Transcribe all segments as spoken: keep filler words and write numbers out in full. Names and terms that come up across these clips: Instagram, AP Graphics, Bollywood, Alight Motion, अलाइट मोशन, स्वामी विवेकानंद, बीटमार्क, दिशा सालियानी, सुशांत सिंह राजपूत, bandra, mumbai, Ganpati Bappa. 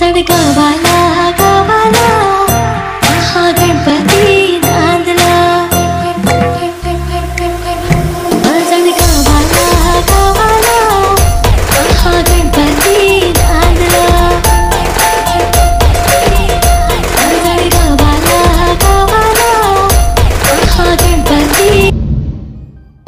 सड़ गावाला गावाला हा गणपति नांदला सड़ गावाला गावाला हा गणपति नांदला सड़ गावाला गावाला हा गणपति।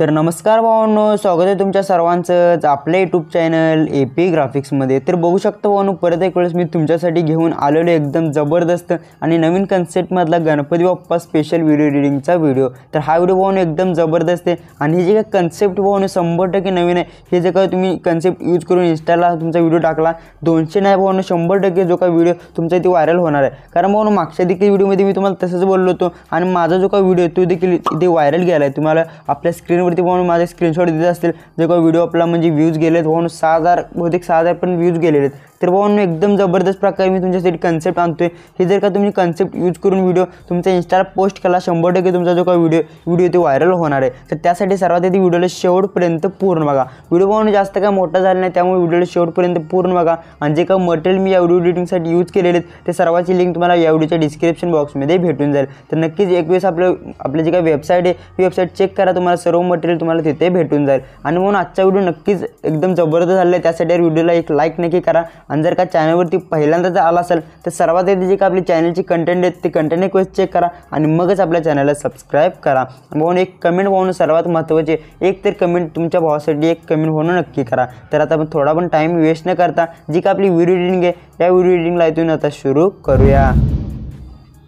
तर नमस्कार भावांनो, स्वागत आहे तुमच्या सर्वांचं आपले यूट्यूब चॅनल ए पी ग्राफिक्समध्ये। तर बघू शकता भावांनो, परत एक वेळेस मी तुमच्यासाठी घेऊन आलेलो एकदम जबरदस्त आणि नवीन कन्सेप्टमधला गणपती बाप्पा स्पेशल व्हिडिओ एडिटिंगचा व्हिडिओ। तर हा व्हिडिओ भावांनो एकदम जबरदस्त आहे आणि हे जे काय कन्सेप्ट भावांनो शंभर टक्के नवीन आहे। हे जे काय तुम्ही कन्सेप्ट यूज करून इंस्टाला तुमचा व्हिडिओ टाकला दोनशे नाही भावांनो शंभर टक्के जो काय व्हिडिओ तुमचा इथे व्हायरल होणार आहे। कारण भावांनो मागच्या देखील व्हिडिओमध्ये मी तुम्हाला तसंच बोललो होतो आणि माझा जो काय व्हिडिओ तो देखील इथे व्हायरल गेला आहे। तुम्हाला आपल्या स्क्रीन वरती पाहून माझे स्क्रीनशॉट दिले असतील जे काही व्हिडिओ आपला म्हणजे व्यूज गेलेत भावनो सहा हजार बहुतेक सहा हजार पण व्यूज गेलेत। तर भावनो एकदम जबरदस्त प्रकारे मी तुमच्यासाठी कन्सेप्ट आणतोय। हे जर का तुम्ही कन्सेप्ट यूज करून व्हिडिओ तुमच्या इंस्टाला पोस्ट केला शंभर टक्के तुमचा जो काही व्हिडिओ व्हिडिओ ते व्हायरल होणार आहे। तर त्यासाठी सर्वात आधी व्हिडिओला शेवटपर्यंत पूर्ण बघा। व्हिडिओ भावनो जास्त काय मोठा झाला नाही त्यामुळे व्हिडिओला शेवटपर्यंत पूर्ण बघा आणि जे काही मटेरियल मी या व्हिडिओ एडिटिंगसाठी यूज केलेले ते सर्वाची लिंक तुम्हाला या व्हिडिओच्या डिस्क्रिप्शन बॉक्समध्ये भेटून जाईल। तर नक्कीच एक वेळेस आपलं आपली जी काही वेबसाईट आहे ही वेबसाईट चेक करा, तुम्हाला सर्व मटेरियल तुम्हाला तिथे भेटून जाईल। आणि म्हणून आजचा व्हिडिओ नक्कीच एकदम जबरदस्त झाला आहे, त्यासाठी व्हिडिओला एक लाईक नक्की करा। आणि जर का चॅनलवरती पहिल्यांदा जर आला असेल तर सर्वात आधी जे का आपली चॅनलची कंटेंट आहेत ते कंटेंट एक वेळेस चेक करा आणि मगच आपल्या चॅनलला सबस्क्राईब करा। भाऊन एक कमेंट भाऊन सर्वात महत्त्वाचे एक तर कमेंट तुमच्या भावासाठी एक कमेंट होणं नक्की करा। तर आता आपण थोडा पण टाईम वेस्ट न करता जी का आपली व्हिडिओ एडिटिंग आहे त्या व्हिडिओ एडिटिंगला इथून आता सुरू करूया।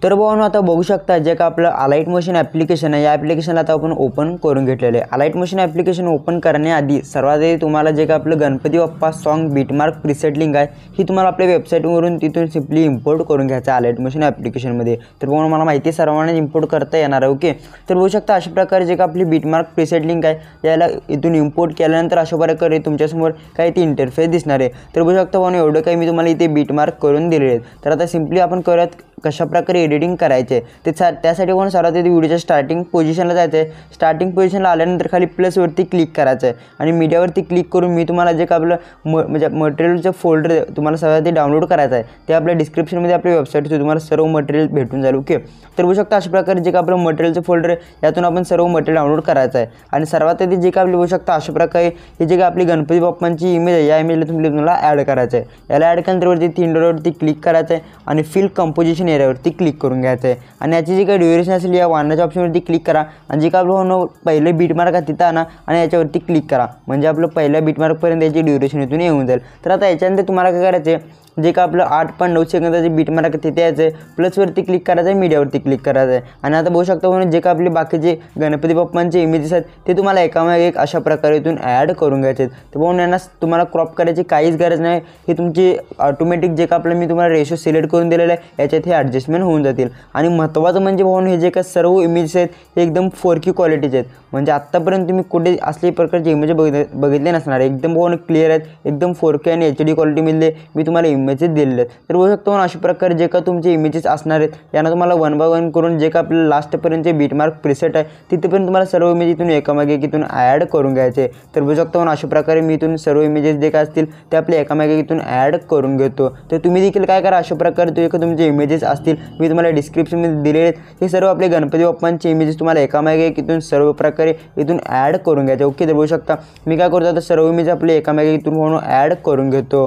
तर भावनो आता बघू शकता जे का आपलं अलाइट मोशन ॲप्लिकेशन आहे या ॲप्लिकेशनला आता आपण ओपन करून घेतलेलं आहे। अलाइट मोशन ॲप्लिकेशन ओपन करण्याआधी सर्वात आधी तुम्हाला जे का आपलं Ganpati Bappa song बीटमार्क preset link आहे ही तुम्हाला आपल्या वेबसाईटवरून तिथून सिम्पली इम्पोर्ट करून घ्यायचं अलाइट मोशन ॲप्लिकेशनमध्ये। तर भावनो मला माहिती आहे सर्वांनाच इम्पोर्ट करता येणार आहे, ओके। तर बघू शकता अशा प्रकारे जे का आपली बीटमार्क प्रिसेट लिंक आहे याला इथून इम्पोर्ट केल्यानंतर अशा प्रकारे तुमच्यासमोर काही ते इंटरफेस दिसणार आहे। तर बघू शकता भावनो एवढं काही मी तुम्हाला इथे बीटमार्क करून दिलेले आहेत। तर आता सिम्पली आपण करूयात कशा प्रकारे एडिटिंग करायचे ते त्यासाठी कोण सर्वात आधी व्हिडिओच्या स्टार्टिंग पोझिशनला जायचं आहे। स्टार्टिंग पोझिशनला आल्यानंतर खाली प्लसवरती क्लिक करायचं आहे आणि मीडियावरती क्लिक करून मी तुम्हाला जे का आपलं म म्हणजे मटेरियलचं फोल्डर तुम्हाला सर्वात आधी डाउनलोड करायचं आहे ते आपल्या डिस्क्रिप्शनमध्ये आपल्या वेबसाईटचं तुम्हाला सर्व मटेरियल भेटून जाईल, ओके। तर बघू शकता अशा प्रकारे जे का आपलं मटेरियलचं फोल्डर यातून आपण सर्व मटेरियल डाउनलोड करायचं आहे। आणि सर्वात आधी जे का आपली बघू शकता अशा प्रकारे हे जे का आपली गणपती बाप्पांची इमेज आहे या इमेजला तुम्ही तुम्हाला ॲड करायचं आहे। याला ॲड केल्यानंतरवरती तीन डॉलरवरती क्लिक करायचं आहे आणि फिल कंपोजिशन यावरती क्लिक करून घ्यायचं आहे। आणि याची जी काही ड्युरेशन असेल या वाढण्याच्या ऑप्शनवरती क्लिक करा आणि जे का आपलं पहिले बीटमार्क आहे तिथं आणा आणि याच्यावरती क्लिक करा म्हणजे आपलं पहिल्या बीटमार्कपर्यंत याची ड्युरेशन इथून येऊन जाईल। तर आता याच्यानंतर तुम्हाला काय करायचं आहे जे का आपलं आठ पण नऊ सेकंदाचे बीटमार्क तिथे यायचं आहे, प्लसवरती क्लिक करायचं आहे, मीडियावरती क्लिक करायचं आहे। आणि आता बघू शकता म्हणून जे का आपले बाकीचे गणपती बाप्पांचे इमेजेस आहेत ते तुम्हाला एकामागे एक अशा प्रकारे इथून ॲड करून घ्यायचे आहेत। तर म्हणून यांना तुम्हाला क्रॉप करायची काहीच गरज नाही, हे तुमची ऑटोमॅटिक जे का आपलं मी तुम्हाला रेशो सिलेक्ट करून दिलेलं आहे याच्यात हे ॲडजस्टमेंट होऊन जातील। आणि महत्त्वाचं म्हणजे भावनो हे जे का सर्व इमेजेस आहेत हे एकदम फोर के क्वालिटीचे आहेत म्हणजे आत्तापर्यंत तुम्ही कुठे असल्या प्रकारचे इमेज बघित बघितले नसणार, एकदम भावनो क्लिअर आहेत, एकदम फोर के आणि एच डी क्वालिटीमधले मी तुम्हाला इमेजेस दिलेले आहेत। तर बघू शकता अशा प्रकारे जे का तुमचे इमेजेस असणार आहेत यांना तुम्हाला वन बाय वन करून जे का आपल्याला लास्टपर्यंत जे बीटमार्क प्रिसेट आहे तिथेपर्यंत तुम्हाला सर्व इमेज इथून एकामागे इथून ॲड करून घ्यायचे। तर बघू शकता अशा प्रकारे मी इथून सर्व इमेजेस जे का असतील ते आपल्या एकामागे इथून ॲड करून घेतो। तर तुम्ही देखील काय करा अशा प्रकारे जे का तुमचे इमेजेस असतील मी तुम्हाला डिस्क्रिप्शनमध्ये दिलेले आहेत हे सर्व आपले गणपती बाप्पांचे इमेजेस तुम्हाला एकामागे इथून सर्व प्रकारे इथून ॲड करून घ्यायचे, ओके। तर बघू शकता मी काय करतो तर सर्व इमेज आपले एकामागे इथून म्हणून ॲड करून घेतो,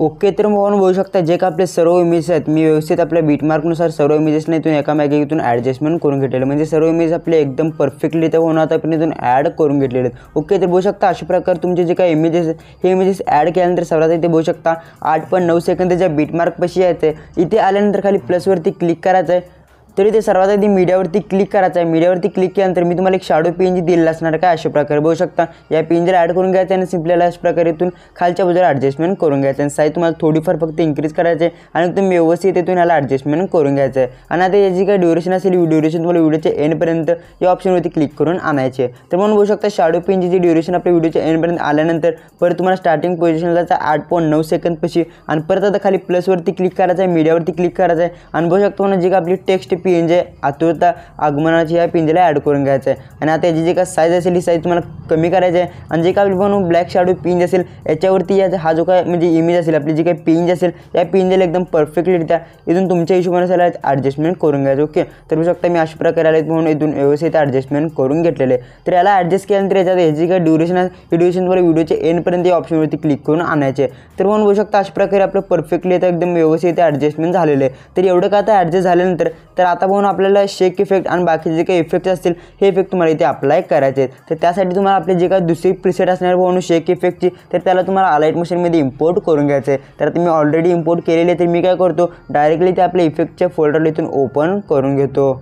ओके। तर भावनो बघू शकता जे का आपले सर्व इमेजेस आहेत मी व्यवस्थित आपल्या बीटमार्कनुसार सर्व इमेजेसने इथून एकामागे इथून ॲडजस्टमेंट करून घेतलेलं म्हणजे सर्व इमेज आपले एकदम परफेक्टली त्या होणं आता आपण इथून ॲड करून घेतलेले आहेत, ओके। तर बघू शकता अशा प्रकारे तुमचे जे काही इमेजेस हे इमेजेस ॲड केल्यानंतर सर्वात इथे बघू शकता आठ पण नऊ सेकंद ज्या बीटमार्कपाशी येते इथे आल्यानंतर खाली प्लसवरती क्लिक करायचं आहे। तरी ते सर्वात आधी मीडियावरती क्लिक करायचं आहे, मीडियावरती क्लिक केल्यानंतर मी तुम्हाला एक शॅडो पेन जी दिलेला असणार काय अशा प्रकारे बघू शकता या पेनजर ॲड करून घ्यायचं आणि सिम्पलीला अशा प्रकारे इथून खालच्या बाजूला ॲडजस्टमेंट करून घ्यायचं आणि साईज तुम्हाला थोडीफार फक्त इन्क्रीज करायचे आणि तुम्ही व्यवस्थित इथून ह्याला ॲडजस्टमेंट करून घ्यायचं आहे। आणि आता याची काय ड्युरेशन असेल ही ड्युरेशन तुम्हाला व्हिडिओच्या एंडपर्यंत या ऑप्शनवरती क्लिक करून आणायचे। तर म्हणून बघू शकता शॅडो पेनची जी ड्युरेशन आपल्या व्हिडिओच्या एंडपर्यंत आल्यानंतर परत तुम्हाला स्टार्टिंग पोझिशनला जायचं आठ पॉईंट नऊ सेकंदपाशी आणि परत आता खाली प्लसवरती क्लिक करायचं आहे, मीडियावरती क्लिक करायचं आहे आणि बघू शकता म्हणजे जे का आपली टेक्स्ट पिंजे आतुरता आगमनाची या पिंजेला ॲड करून घ्यायचं आहे। आणि आता याची जी काय साईज असेल ही साईज तुम्हाला कमी करायची आहे। आणि जे काय आपण ब्लॅक शॅडो पिंज असेल याच्यावरती या हा जो काय म्हणजे इमेज असेल आपली जी काय पिंज असेल या पिंजेला एकदम परफेक्टली रित्या इथून तुमच्या हिशोबाने ॲडजस्टमेंट करून घ्यायचं। ओके, तर बघू शकता मी अशा प्रकारे आलेत म्हणून इथून व्यवस्थित ॲडजस्टमेंट करून घेतलेले। तर याला ॲडजस्ट केल्यानंतर याच्यात याची काय ड्युरेशन आहे ही ड्युरेशनवर व्हिडिओचे एंडपर्यंत या ऑप्शनवरती क्लिक करून आणायचे। तर म्हणून बघू शकता अशा प्रकारे आपलं परफेक्टली आता एकदम व्यवस्थित ॲडजस्टमेंट झालेले। तर एवढं का आता ॲडजस्ट झाल्यानंतर तर आता बघून आपल्याला शेक इफेक्ट आणि बाकी जे काही इफेक्ट असतील हे इफेक्ट तुम्हाला इथे अप्लाय करायचे आहेत। तर त्यासाठी तुम्हाला आपले जे काही दुसरी प्रिसेट असणार बघून शेक इफेक्टची तर त्याला तुम्हाला अलाइट मोशनमध्ये इम्पोर्ट करून घ्यायचं आहे। तर आता मी ऑलरेडी इम्पोर्ट केलेले तर मी काय करतो डायरेक्टली ते आपल्या इफेक्टच्या फोल्डरला इथून ओपन करून घेतो।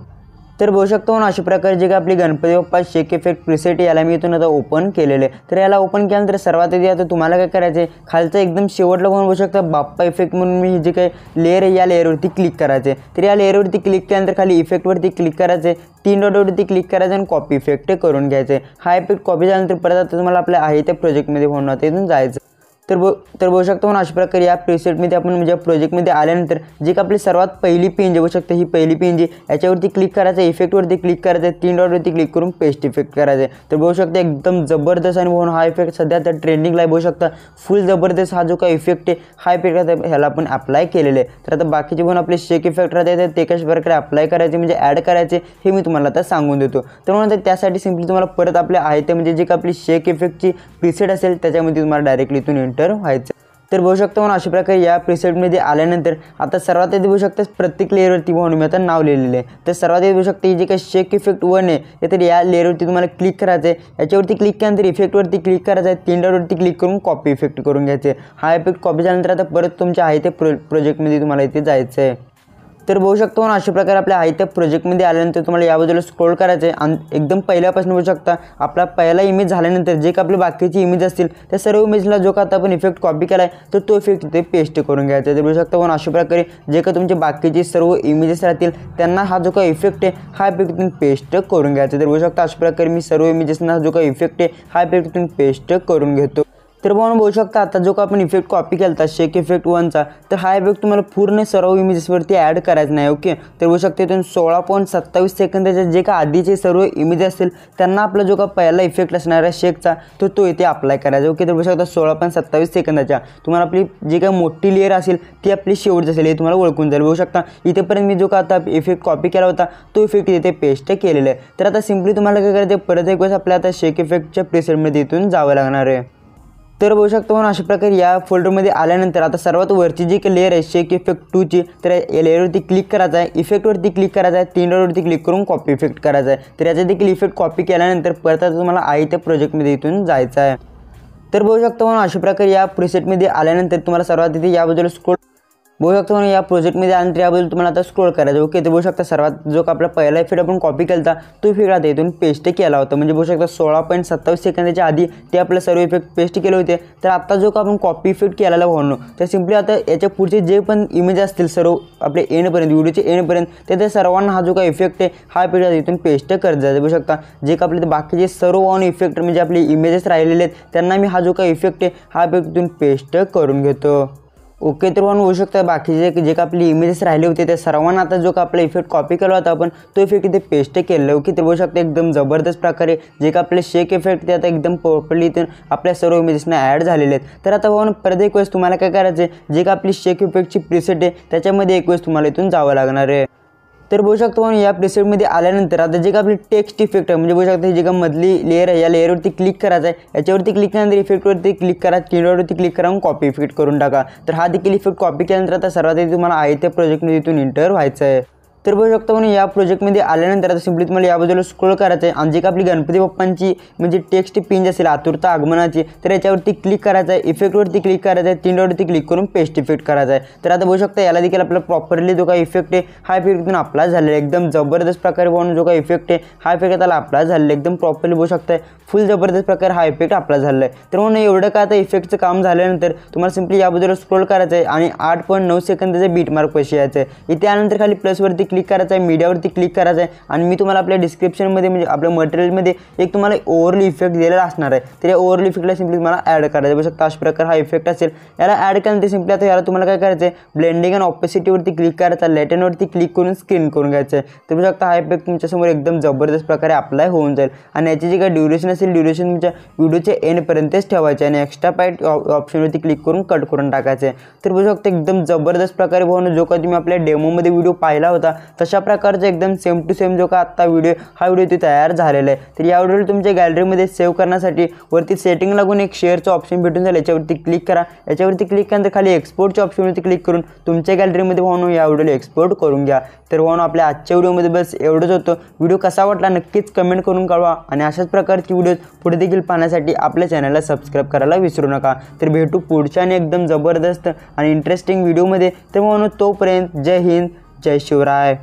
तर बघू शकतो ना अशा प्रकारे जे काही आपली Ganpati Bappa shake effect preset याला मी इथून आता ओपन केलेले। तर याला ओपन केल्यानंतर सर्वात आधी आता तुम्हाला काय करायचं आहे खालचं एकदम शेवटला बघून बघू शकता बाप्पा इफेक्ट म्हणून मी जे काही लेअर आहे या लेअरवरती क्लिक करायचे। तर या लेअरवरती क्लिक केल्यानंतर खाली इफेक्टवरती क्लिक करायचे, तीन डॉटवरती क्लिक करायचं आणि कॉपी इफेक्ट करून घ्यायचे। हा इफेक्ट कॉपी झाल्यानंतर परत आता तुम्हाला आपल्या आहे त्या प्रोजेक्टमध्ये होणार ते इथून जायचं। तर बो तर बघू शकता ना अशा प्रकारे या प्रिसेटमध्ये आपण म्हणजे प्रोजेक्टमध्ये आल्यानंतर जे का आपली सर्वात पहिली पेंज बघू शकता ही पहिली पेंज याच्यावरती क्लिक करायचं, इफेक्टवरती क्लिक करायचं, तीन डॉटवरती क्लिक करून पेस्ट इफेक्ट करायचं। तर बघू शकता एकदम जबरदस्त आणि म्हणून हा इफेक्ट सध्या तर ट्रेंडिंगला बघू शकता फुल जबरदस्त हा जो काय इफेक्ट आहे हा इफेक्ट ह्याला आपण अप्लाय केलेले आहे। तर आता बाकीचे पण आपले शेक इफेक्ट राहते ते कशा प्रकारे अप्लाय करायचे म्हणजे ॲड करायचे हे मी तुम्हाला आता सांगून देतो। तर म्हणून त्यासाठी सिम्पली तुम्हाला परत आपले आहे ते म्हणजे जे का आपली शेक इफेक्टची प्रिसेट असेल त्याच्यामध्ये तुम्हाला डायरेक्टली इथून तर व्हायचं। तर बघू शकता म्हणून अशा प्रकारे या प्रिसेटमध्ये आल्यानंतर आता सर्वात आधी बघू शकता प्रत्येक लेअरवरती म्हणून मी आता नाव लिहिलेलं आहे। तर सर्वात आधी बघू शकता जे काही शेक इफेक्ट वन आहे तर या लेअरवरती तुम्हाला क्लिक करायचं आहे, याच्यावरती क्लिक केल्यानंतर इफेक्टवरती क्लिक करायचं आहे, तीन डॉटवरती क्लिक करून कॉपी इफेक्ट करून घ्यायचे। हा इफेक्ट कॉपी झाल्यानंतर आता परत तुमच्या आहे ते प्रो प्रोजेक्टमध्ये तुम्हाला इथे जायचं आहे। तर बघू शकतो ना अशा प्रकारे आपल्या आहे त्या प्रोजेक्टमध्ये आल्यानंतर तुम्हाला या बाजूला स्क्रोल करायचं आहे आणि एकदम पहिल्यापासून बघू शकता आपला पहिला इमेज झाल्यानंतर जे का आपले बाकीची इमेज असतील त्या सर्व इमेजला जो का आता आपण इफेक्ट कॉपी केला आहे तर तो इफेक्ट इथे पेस्ट करून घ्यायचा आहे। तर बघू शकता पण अशा प्रकारे जे का तुमचे बाकीचे सर्व इमेजेस राहतील त्यांना हा जो का इफेक्ट आहे हा इफेक्ट तुम्ही पेस्ट करून घ्यायचा। तर बघू शकता अशा प्रकारे मी सर्व इमेजेसना जो का इफेक्ट आहे हा इफेक्ट तुम्ही पेस्ट करून घेतो। तर म्हणून बघू शकता आता जो का आपण इफेक्ट कॉपी केला शेक इफेक्ट वनचा तर हा इफेक्ट तुम्हाला पूर्ण सर्व इमेजेसवरती ॲड करायचा नाही। ओके, तर बघू शकता इथून सोळा पॉईंट सत्तावीस सेकंदाच्या जे का आधीचे सर्व इमेज असतील त्यांना आपला जो का पहिला इफेक्ट असणार आहे शेकचा तर तो इथे अप्लाय करायचा। ओके, तर बघू शकता सोळा पॉईंट सत्तावीस सेकंदाच्या तुम्हाला आपली जी काय मोठी लेअर असेल ती आपली शेवटची असेल हे तुम्हाला ओळखून जाईल। बघू शकता इथेपर्यंत मी जो का आता इफेक्ट कॉपी केला होता तो इफेक्ट इथे पेस्ट केलेला आहे। तर आता सिम्पली तुम्हाला काय करायचं परत एक वेळेस आपल्या आता शेक इफेक्टच्या प्रिसेटमध्ये इथून जावं लागणार आहे। तर बघू शकता म्हणून अशा प्रकारे या फोल्डरमध्ये आल्यानंतर आता सर्वात वरची जी काही लेअर आहे शेक इफेक्ट टूची तर या लेअरवरती क्लिक करायचं आहे, इफेक्टवरती क्लिक करायचं आहे, तीन डॉटवरती क्लिक करून कॉपी इफेक्ट करायचा आहे। तर याचा देखील इफेक्ट कॉपी केल्यानंतर परत आता तुम्हाला आहे त्या प्रोजेक्टमध्ये इथून जायचं आहे। तर बघू शकता म्हणून अशा प्रकारे या प्रिसेटमध्ये आल्यानंतर तुम्हाला सर्वात इथे या बाजूला स्क्रोल बघू शकता म्हणून या प्रोजेक्टमध्ये आल्यानंतर याबद्दल तुम्हाला आता स्क्रोल करायचं। ओके, तर बघू शकता सर्वात जो का आपला पहिला इफेक्ट आपण कॉपी केला तो इफेक्ट आता इथून पेस्ट केला होता म्हणजे बघू शकता सोळा पॉईंट सत्तावीस सेकंदाच्या आधी ते आपला सर्व इफेक्ट पेस्ट केले होते। तर आता जो का आपण कॉपी इफेक्ट केलेला होणं तर सिम्पली आता याच्या पुढचे जे पण इमेज असतील सर्व आपले एंडपर्यंत व्हिडिओचे एंडपर्यंत तर त्या सर्वांना हा जो का इफेक्ट आहे हा इफेक्ट इथून पेस्ट करत जायचं। बघू शकता जे का आपले बाकीचे सर्व ऑन इफेक्ट म्हणजे आपले इमेजेस राहिलेले आहेत त्यांना मी हा जो का इफेक्ट आहे हा इफेक्ट इथून पेस्ट करून घेतो। ओके, तर म्हणून होऊ शकता बाकीचे जे का आपली इमेजेस राहिले होते त्या सर्वांना आता जो का आपला इफेक्ट कॉपी केला होता आपण तो इफेक्ट इथे पेस्ट केलेला आहे। ओके, तर बघू शकता एकदम जबरदस्त प्रकारे जे का आपले शेक इफेक्ट ते आता एकदम प्रॉपरली इथे आपल्या सर्व इमेजेसना ॲड झालेले आहेत। तर आता म्हणून परत एक वेळेस तुम्हाला काय करायचं आहे जे का आपली शेक इफेक्टची प्रिसेट आहे त्याच्यामध्ये एक वेळेस तुम्हाला इथून जावं लागणार आहे। तर बघू शकता म्हणून या प्रिसेटमध्ये आल्यानंतर आता जे का आपली टेक्स्ट इफेक्ट आहे म्हणजे बघू शकता जे का मधली लेअर आहे या लेअरवरती क्लिक करायचं आहे, याच्यावरती क्लिक केल्यानंतर इफेक्टवरती क्लिक करा, कीबोर्डवरती क्लिक करा, कॉपी इफेक्ट करून टाका। तर हा देखील इफेक्ट कॉपी केल्यानंतर आता सर्वात आधी तुम्हाला आहे त्या प्रोजेक्टमध्ये इथून इंटर व्हायचं आहे। तर बघू शकता म्हणून या प्रोजेक्टमध्ये आल्यानंतर आता सिम्पली तुम्हाला या बाजूला स्क्रोल करायचं आहे आणि जे का आपली गणपती बाप्पांची म्हणजे टेक्स्ट पिंज असेल आतुरता आगमनाची तर याच्यावरती क्लिक करायचं आहे, इफेक्टवरती क्लिक करायचं आहे, तीन डॉटवरती क्लिक करून पेस्ट इफेक्ट करायचा आहे। तर आता बघू शकता याला देखील आपला प्रॉपरली जो काही इफेक्ट आहे हा इफेक्ट अप्लाय झालेला आहे एकदम जबरदस्त प्रकारे म्हणून जो काही इफेक्ट आहे हा इफेक्ट त्याला अप्लाय झालेला एकदम प्रॉपरली बघू शकता फुल जबरदस्त प्रकारे हा इफेक्ट अप्लाय झालेला आहे। तर म्हणून एवढं का आता इफेक्टचं काम झाल्यानंतर तुम्हाला सिम्पली या बाजूला स्क्रोल करायचं आहे आणि आठ पॉईंट नऊ सेकंदाचा बीट मार्क पैसे यायचं आहे। इथे आल्यानंतर खाली प्लसवरती क्लिक करायचं आहे, मीडियावरती क्लिक करायचं आहे आणि मी तुम्हाला आपल्या डिस्क्रिप्शनमध्ये म्हणजे आपल्या मटेरियलमध्ये एक तुम्हाला ओव्हरली इफेक्ट दिलेला असणार आहे। तर या ओव्हरली इफेक्टला सिंपली मला ॲड करायचं आहे। बघा अशा प्रकार हा इफेक्ट असेल, याला ॲड केल्यानंतर सिंपली आता याला तुम्हाला काय करायचं आहे, ब्लेंडिंग अँड ऑपेसिटीवरती क्लिक करायचं आहे, लॅटिनवरती क्लिक करून स्क्रीन करून घ्यायचं आहे। तर बघा हा इफेक्ट तुमच्यासमोर एकदम जबरदस्त प्रकारे अप्लाय होऊन जाईल आणि याची जी काही ड्युरेशन असेल ड्युरेशन तुमच्या व्हिडिओचे एंडपर्यंतच ठेवायचे आणि एक्स्ट्रा पार्ट ऑप्शनवरती क्लिक करून कट करून टाकायचं आहे। तर बघा एकदम जबरदस्त प्रकारे भावना जो का तुम्ही आपल्या डेमोमध्ये व्हिडिओ पाहिला होता तशा प्रकारचा एकदम सेम टू सेम जो का आता व्हिडिओ हा व्हिडिओ इथे तयार झालेला आहे। तर या व्हिडिओला तुमच्या गॅलरीमध्ये सेव्ह करण्यासाठी वरती सेटिंग लागून एक शेअरचं ऑप्शन भेटून जाईल, याच्यावरती क्लिक करा। याच्यावरती क्लिक केल्यानंतर खाली एक्सपोर्टच्या ऑप्शनवरती क्लिक करून तुमच्या गॅलरीमध्ये भावना या व्हिडिओला एक्सपोर्ट करून घ्या। तर भावना आपल्या आजच्या व्हिडिओमध्ये बस एवढंच होतं। व्हिडिओ कसा वाटला नक्कीच कमेंट करून कळवा आणि अशाच प्रकारची व्हिडिओज पुढे देखील पाहण्यासाठी आपल्या चॅनलला सबस्क्राईब करायला विसरू नका। तर भेटू पुढच्या आणि एकदम जबरदस्त आणि इंटरेस्टिंग व्हिडिओमध्ये। तर म्हणून तोपर्यंत जय हिंद, जय शिवराय।